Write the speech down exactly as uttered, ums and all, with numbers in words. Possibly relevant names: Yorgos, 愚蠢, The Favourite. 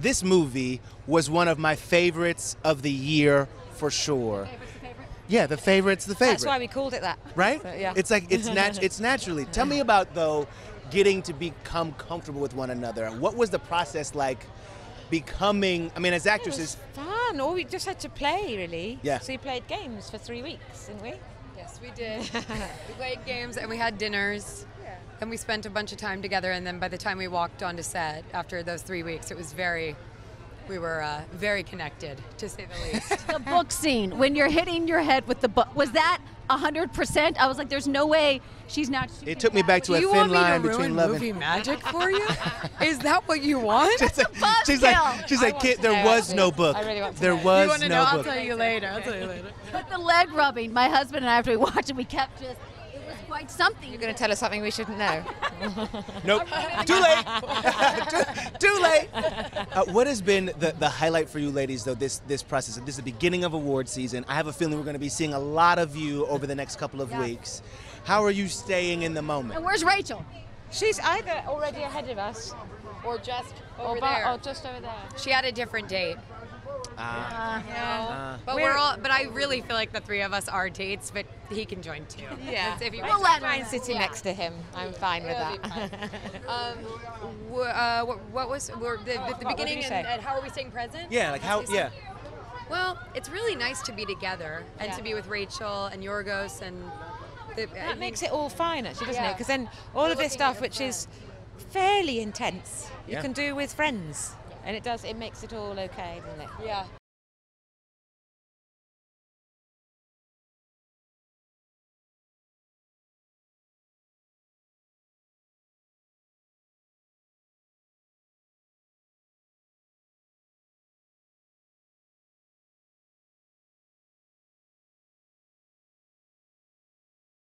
This movie was one of my favorites of the year for sure. Yeah, The Favourite's The Favourite. That's why we called it that. Right? So, yeah. It's like, it's, nat it's naturally. Tell me about, though, getting to become comfortable with one another. What was the process like becoming, I mean, as actresses? It was fun. Or we just had to play, really. Yeah. So we played games for three weeks, didn't we? Yes, we did. We played games and we had dinners. Yeah. And we spent a bunch of time together. And then by the time we walked onto set, after those three weeks, it was very... We were uh, very connected, to say the least. The book scene, when you're hitting your head with the book, was that one hundred percent? I was like, there's no way she's not shooting. It took me back to a thin line between love and... Do you want me to ruin movie magic for you? Is that what you want? She's like, she's like, she's like kid, there was no book. I really want to know. There was no book. You want to know? I'll tell you later. I'll tell you later. But the leg rubbing, my husband and I, after we watched it, we kept just... Quite something. You're going to tell us something we shouldn't know. Nope. Too late. too, too late. Uh, what has been the, the highlight for you ladies, though, this, this process? This is the beginning of award season. I have a feeling we're going to be seeing a lot of you over the next couple of yeah. weeks. How are you staying in the moment? And where's Rachel? She's either already ahead of us or just over or there. Or just over there. She had a different date. Uh, you know, uh, but we're, we're all. But I really feel like the three of us are dates, but he can join too. Yeah, if you we'll let Ryan sitting yeah. next to him. I'm fine with It'll that. um, uh, what, what was we're, the, the, the beginning? And, and how are we staying present? Yeah, like how? Yeah. Well, it's really nice to be together and yeah. to be with Rachel and Yorgos, and the, that makes it all fine, actually, doesn't yeah. it? Because then all we're of this stuff, which friend. is fairly intense, yeah. you can do with friends. And it does, it makes it all okay, doesn't it? Yeah.